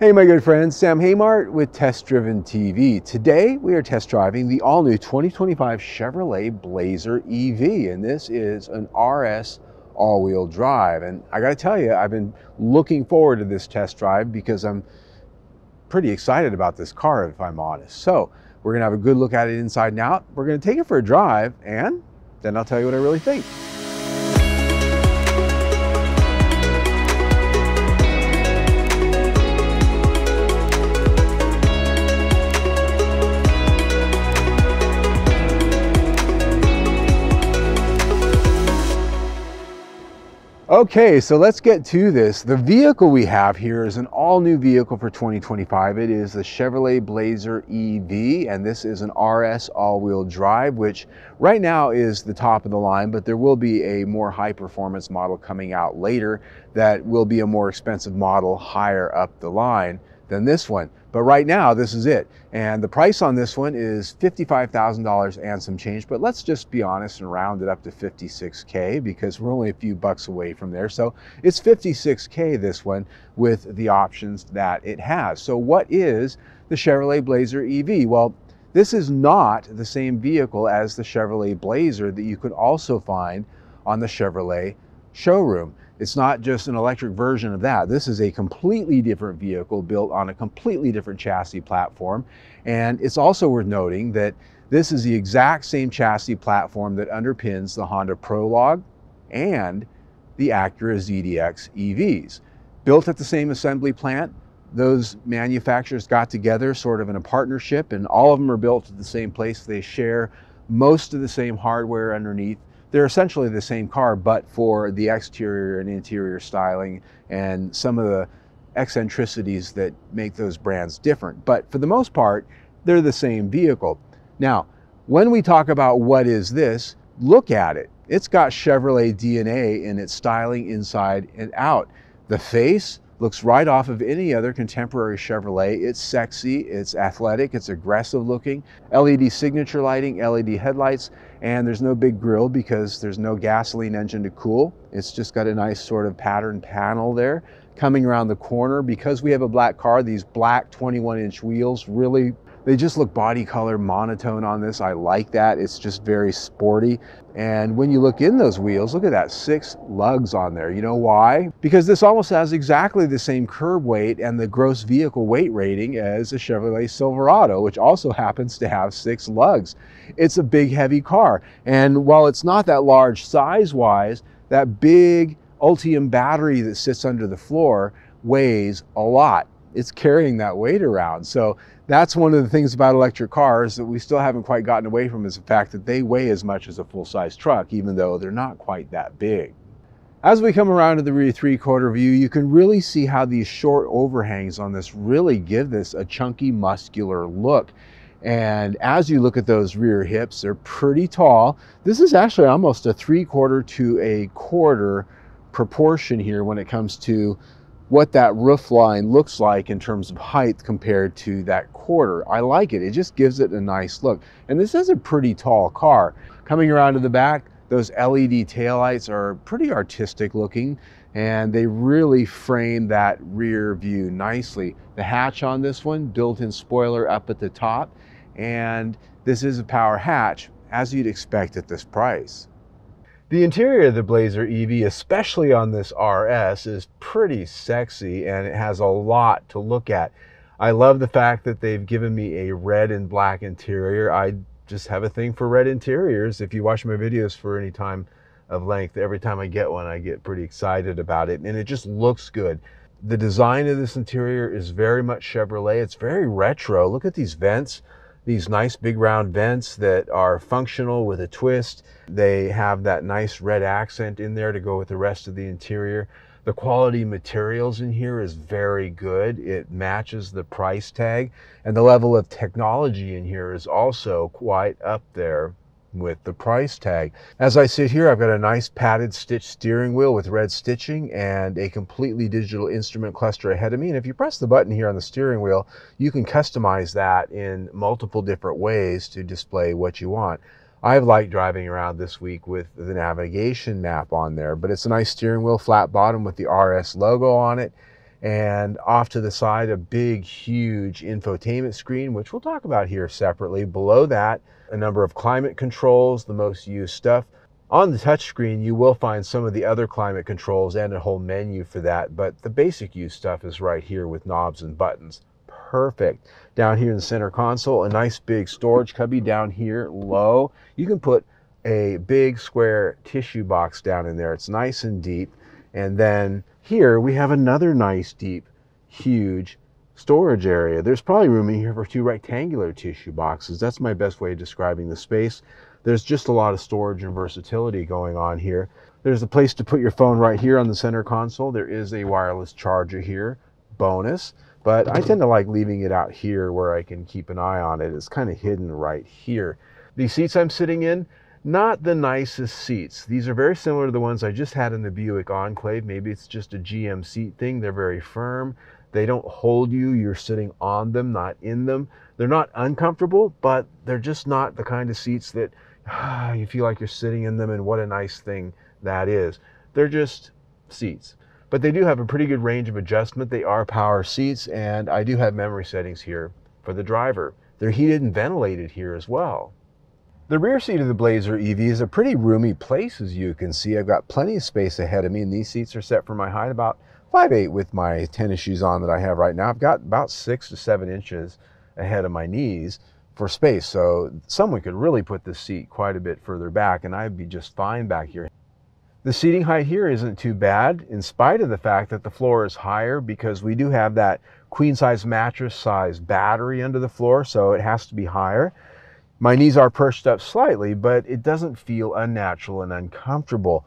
Hey my good friends, Sam Haymart with Test Driven TV. Today we are test driving the all-new 2025 Chevrolet Blazer EV, and this is an RS all-wheel drive. And I gotta tell you, I've been looking forward to this test drive because I'm pretty excited about this car, if I'm honest. So we're gonna have a good look at it inside and out. We're gonna take it for a drive, and then I'll tell you what I really think. Okay, so let's get to this. The vehicle we have here is an all-new vehicle for 2025. It is the Chevrolet Blazer EV, and this is an RS all-wheel drive, which right now is the top of the line, but there will be a more high-performance model coming out later that will be a more expensive model higher up the line than this one. But right now, this is it. And the price on this one is $55,000 and some change, but let's just be honest and round it up to $56K because we're only a few bucks away from there. So it's $56K this one with the options that it has. So what is the Chevrolet Blazer EV? Well, this is not the same vehicle as the Chevrolet Blazer that you could also find on the Chevrolet showroom. It's not just an electric version of that. This is a completely different vehicle built on a completely different chassis platform. And it's also worth noting that this is the exact same chassis platform that underpins the Honda Prologue and the Acura ZDX EVs. Built at the same assembly plant, those manufacturers got together sort of in a partnership, and all of them are built at the same place. They share most of the same hardware underneath. They're essentially the same car, but for the exterior and interior styling and some of the eccentricities that make those brands different. But for the most part, they're the same vehicle. Now, when we talk about what is this, look at it. It's got Chevrolet DNA in its styling inside and out. The face looks right off of any other contemporary Chevrolet. It's sexy, it's athletic, it's aggressive looking. LED signature lighting, LED headlights, and there's no big grille because there's no gasoline engine to cool. It's just got a nice sort of pattern panel there. Coming around the corner, because we have a black car, these black 21-inch wheels really, they just look body color monotone on this. I like that. It's just very sporty. And when you look in those wheels, look at that, 6 lugs on there. You know why? Because this almost has exactly the same curb weight and the gross vehicle weight rating as a Chevrolet Silverado, which also happens to have 6 lugs. It's a big, heavy car. And while it's not that large size-wise, that big Ultium battery that sits under the floor weighs a lot. It's carrying that weight around. So that's one of the things about electric cars that we still haven't quite gotten away from, is the fact that they weigh as much as a full-size truck, even though they're not quite that big. As we come around to the rear three-quarter view, you can really see how these short overhangs on this really give this a chunky, muscular look. And as you look at those rear hips, they're pretty tall. This is actually almost a three-quarter to a quarter proportion here when it comes to what that roof line looks like in terms of height compared to that quarter. I like it. It just gives it a nice look. And this is a pretty tall car. Coming around to the back, those LED taillights are pretty artistic looking, and they really frame that rear view nicely. The hatch on this one, built-in spoiler up at the top, and this is a power hatch, as you'd expect at this price. The interior of the Blazer EV, especially on this RS, is pretty sexy, and it has a lot to look at. I love the fact that they've given me a red and black interior. I just have a thing for red interiors. If you watch my videos for any time of length, every time I get one, I get pretty excited about it, and it just looks good. The design of this interior is very much Chevrolet. It's very retro. Look at these vents. These nice big round vents that are functional with a twist. They have that nice red accent in there to go with the rest of the interior. The quality materials in here is very good. It matches the price tag, and the level of technology in here is also quite up there with the price tag. As I sit here, I've got a nice padded stitch steering wheel with red stitching and a completely digital instrument cluster ahead of me. And if you press the button here on the steering wheel, you can customize that in multiple different ways to display what you want. I've liked driving around this week with the navigation map on there, but it's a nice steering wheel, flat bottom with the RS logo on it. And off to the side, a big, huge infotainment screen, which we'll talk about here separately. Below that, a number of climate controls, the most used stuff. On the touchscreen, you will find some of the other climate controls and a whole menu for that, but the basic use stuff is right here with knobs and buttons. Perfect. Down here in the center console, a nice big storage cubby down here low. You can put a big square tissue box down in there. It's nice and deep. And then here we have another nice, deep, huge storage area. There's probably room in here for two rectangular tissue boxes. That's my best way of describing the space. There's just a lot of storage and versatility going on here. There's a place to put your phone right here on the center console. There is a wireless charger here, bonus, but I tend to like leaving it out here where I can keep an eye on it. It's kind of hidden right here. The seats I'm sitting in, not the nicest seats. These are very similar to the ones I just had in the Buick Enclave. Maybe it's just a GM seat thing. They're very firm. They don't hold you. You're sitting on them, not in them. They're not uncomfortable, but they're just not the kind of seats that you feel like you're sitting in them, and what a nice thing that is. They're just seats, but they do have a pretty good range of adjustment. They are power seats, and I do have memory settings here for the driver. They're heated and ventilated here as well. The rear seat of the Blazer EV is a pretty roomy place, as you can see. I've got plenty of space ahead of me, and these seats are set for my height, about 5'8" with my tennis shoes on that I have right now. I've got about 6 to 7 inches ahead of my knees for space, so someone could really put this seat quite a bit further back and I'd be just fine back here. The seating height here isn't too bad, in spite of the fact that the floor is higher, because we do have that queen size mattress size battery under the floor, so it has to be higher. My knees are perched up slightly, but it doesn't feel unnatural and uncomfortable.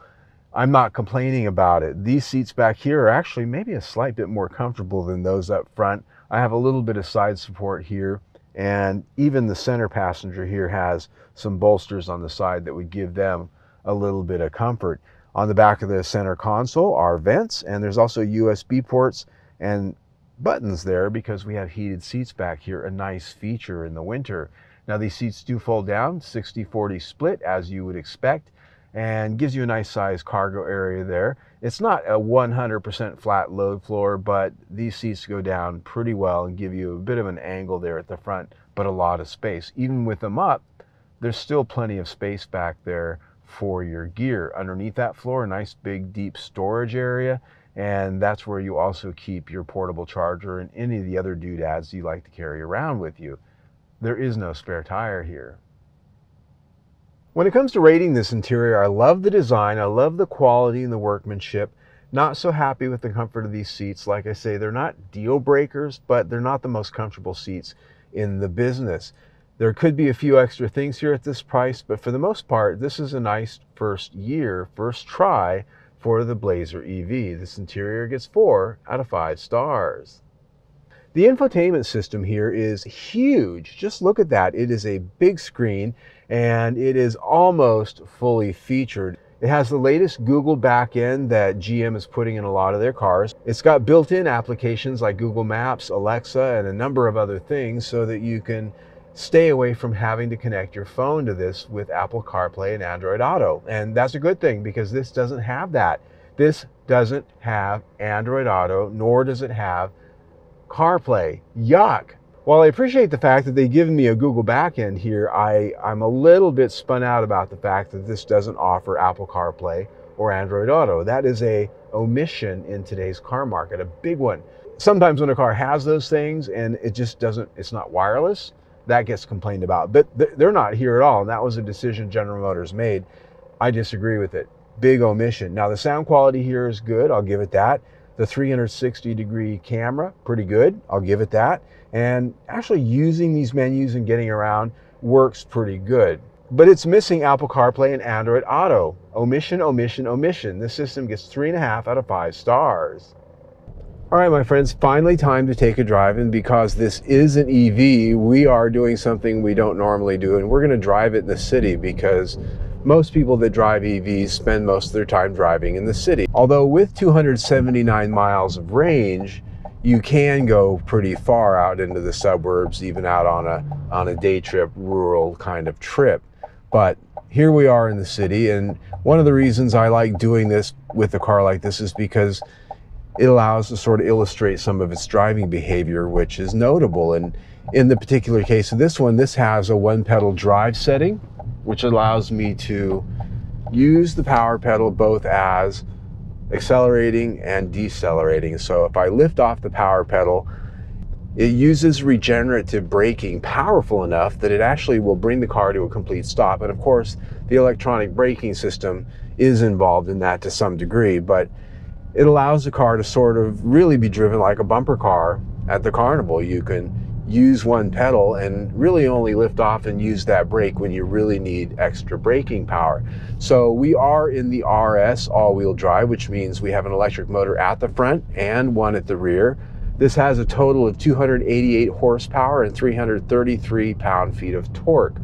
I'm not complaining about it. These seats back here are actually maybe a slight bit more comfortable than those up front. I have a little bit of side support here, and even the center passenger here has some bolsters on the side that would give them a little bit of comfort. On the back of the center console are vents, and there's also USB ports and buttons there because we have heated seats back here, a nice feature in the winter. Now these seats do fold down, 60-40 split as you would expect, and gives you a nice size cargo area there. It's not a 100% flat load floor, but these seats go down pretty well and give you a bit of an angle there at the front, but a lot of space. Even with them up, there's still plenty of space back there for your gear. Underneath that floor, a nice big deep storage area, and that's where you also keep your portable charger and any of the other doodads you like to carry around with you. There is no spare tire here. When it comes to rating this interior, I love the design, I love the quality and the workmanship. Not so happy with the comfort of these seats. Like I say, they're not deal breakers, but they're not the most comfortable seats in the business. There could be a few extra things here at this price, but for the most part, this is a nice first year, first try for the Blazer EV. This interior gets 4 out of 5 stars. The infotainment system here is huge. Just look at that. It is a big screen and it is almost fully featured. It has the latest Google backend that GM is putting in a lot of their cars. It's got built-in applications like Google Maps, Alexa, and a number of other things so that you can stay away from having to connect your phone to this with Apple CarPlay and Android Auto. And that's a good thing because this doesn't have that. This doesn't have Android Auto, nor does it have CarPlay. Yuck. While I appreciate the fact that they've given me a Google backend here, I'm a little bit spun out about the fact that this doesn't offer Apple CarPlay or Android Auto. That is a omission in today's car market, a big one. Sometimes when a car has those things and it just doesn't, it's not wireless, that gets complained about. But they're not here at all, and that was a decision General Motors made. I disagree with it. Big omission. Now the sound quality here is good, I'll give it that. The 360-degree camera, pretty good, I'll give it that. And actually using these menus and getting around works pretty good. But it's missing Apple CarPlay and Android Auto. Omission, omission, omission. This system gets 3.5 out of 5 stars. All right, my friends, finally time to take a drive, and because this is an EV, we are doing something we don't normally do, and we're gonna drive it in the city because most people that drive EVs spend most of their time driving in the city. Although with 279 miles of range, you can go pretty far out into the suburbs, even out on a day trip, rural kind of trip. But here we are in the city, and one of the reasons I like doing this with a car like this is because it allows to sort of illustrate some of its driving behavior, which is notable. And in the particular case of this one, this has a one-pedal drive setting, which allows me to use the power pedal both as accelerating and decelerating. So if I lift off the power pedal, it uses regenerative braking powerful enough that it actually will bring the car to a complete stop. And of course, the electronic braking system is involved in that to some degree, but it allows the car to sort of really be driven like a bumper car at the carnival. You can use one pedal and really only lift off and use that brake when you really need extra braking power. So we are in the RS all-wheel drive, which means we have an electric motor at the front and one at the rear. This has a total of 288 horsepower and 333 pound-feet of torque.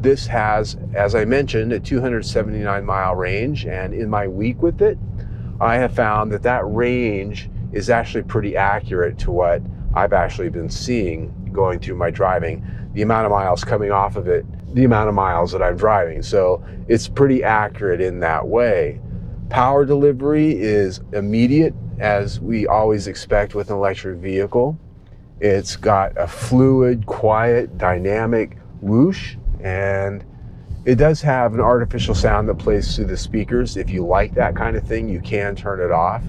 This has, as I mentioned, a 279-mile range, and in my week with it, I have found that that range is actually pretty accurate to what I've actually been seeing going through my driving, the amount of miles coming off of it, the amount of miles that I'm driving. So it's pretty accurate in that way. Power delivery is immediate, as we always expect with an electric vehicle. It's got a fluid, quiet, dynamic whoosh, and it does have an artificial sound that plays through the speakers. If you like that kind of thing, you can turn it off.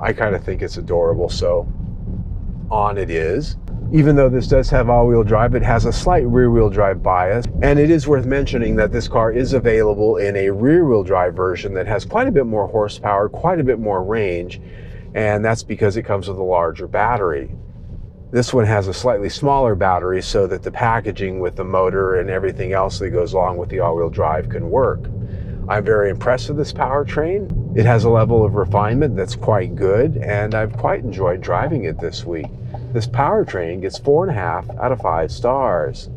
I kind of think it's adorable, so on it is. Even though this does have all-wheel drive, it has a slight rear-wheel drive bias, and it is worth mentioning that this car is available in a rear-wheel drive version that has quite a bit more horsepower, quite a bit more range, and that's because it comes with a larger battery. This one has a slightly smaller battery so that the packaging with the motor and everything else that goes along with the all-wheel drive can work. I'm very impressed with this powertrain. It has a level of refinement that's quite good, and I've quite enjoyed driving it this week. This powertrain gets 4.5 out of 5 stars.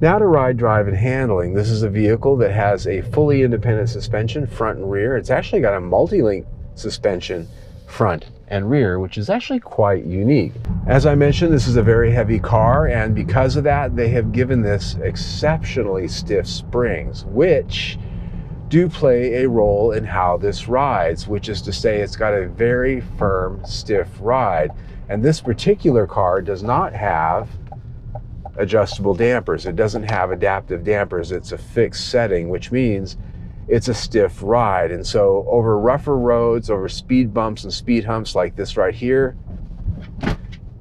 Now to ride, drive, and handling. This is a vehicle that has a fully independent suspension, front and rear. It's actually got a multi-link suspension, front and rear, which is actually quite unique. As I mentioned, this is a very heavy car, and because of that, they have given this exceptionally stiff springs, which do play a role in how this rides, which is to say it's got a very firm, stiff ride. And this particular car does not have adjustable dampers. It doesn't have adaptive dampers. It's a fixed setting, which means it's a stiff ride. And so over rougher roads, over speed bumps and speed humps like this right here,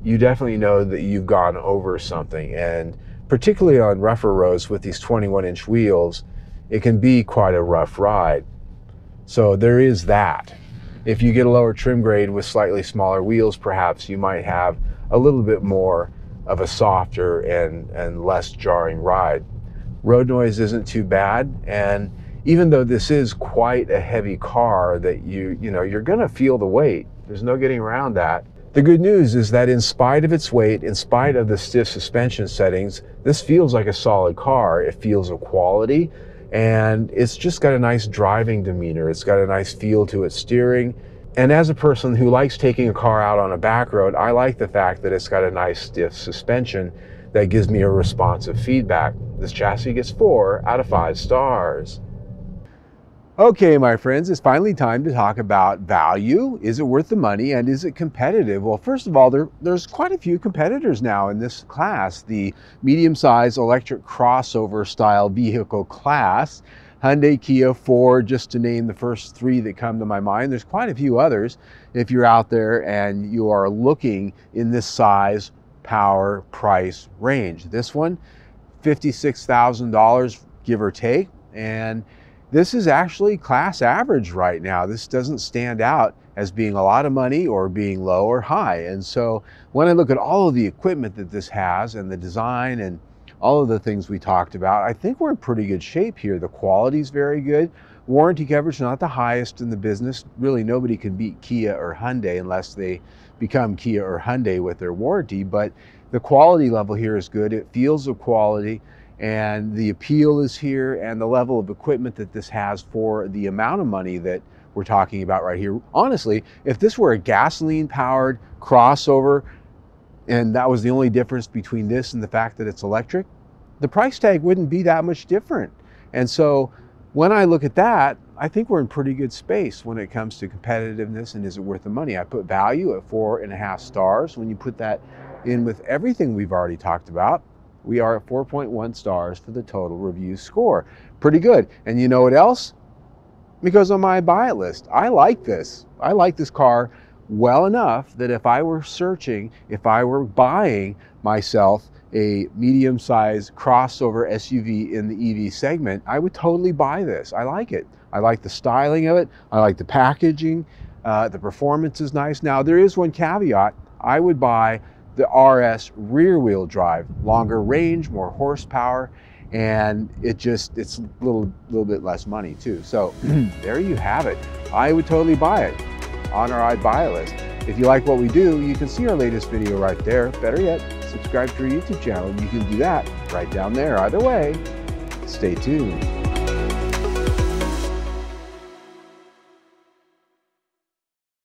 you definitely know that you've gone over something. And particularly on rougher roads with these 21-inch wheels, it can be quite a rough ride. So there is that. If you get a lower trim grade with slightly smaller wheels, perhaps you might have a little bit more of a softer and less jarring ride. Road noise isn't too bad, and even though this is quite a heavy car that you're gonna feel the weight. There's no getting around that. The good news is that in spite of its weight, in spite of the stiff suspension settings, this feels like a solid car. It feels of quality, and it's just got a nice driving demeanor. It's got a nice feel to its steering. And as a person who likes taking a car out on a back road, I like the fact that it's got a nice stiff suspension that gives me a responsive feedback. This chassis gets 4 out of 5 stars. Okay, my friends, it's finally time to talk about value. Is it worth the money, and is it competitive? Well, first of all, there's quite a few competitors now in this class, the medium-sized electric crossover style vehicle class. Hyundai, Kia, Ford, just to name the first three that come to my mind. There's quite a few others if you're out there and you are looking in this size, power, price range. This one, $56,000, give or take, and this is actually class average right now. This doesn't stand out as being a lot of money or being low or high. And so when I look at all of the equipment that this has and the design and all of the things we talked about, I think we're in pretty good shape here. The quality's very good. Warranty coverage, not the highest in the business. Really, nobody can beat Kia or Hyundai unless they become Kia or Hyundai with their warranty. But the quality level here is good. It feels of quality, and the appeal is here, and the level of equipment that this has for the amount of money that we're talking about right here. Honestly, if this were a gasoline-powered crossover, and that was the only difference between this and the fact that it's electric, the price tag wouldn't be that much different. And so when I look at that, I think we're in pretty good space when it comes to competitiveness and is it worth the money. I put value at 4.5 stars. When you put that in with everything we've already talked about, we are at 4.1 stars for the total review score. Pretty good. And you know what else? It goes on my buy list. I like this. I like this car well enough that if I were searching, if I were buying myself a medium-sized crossover SUV in the EV segment, I would totally buy this. I like it. I like the styling of it. I like the packaging. The performance is nice. Now, there is one caveat. I would buy the RS rear-wheel drive, longer range, more horsepower, and it's a little bit less money too. So there you have it. I would totally buy it on our I'd Buy list. If you like what we do, you can see our latest video right there. Better yet, subscribe to our YouTube channel. You can do that right down there. Either way, stay tuned.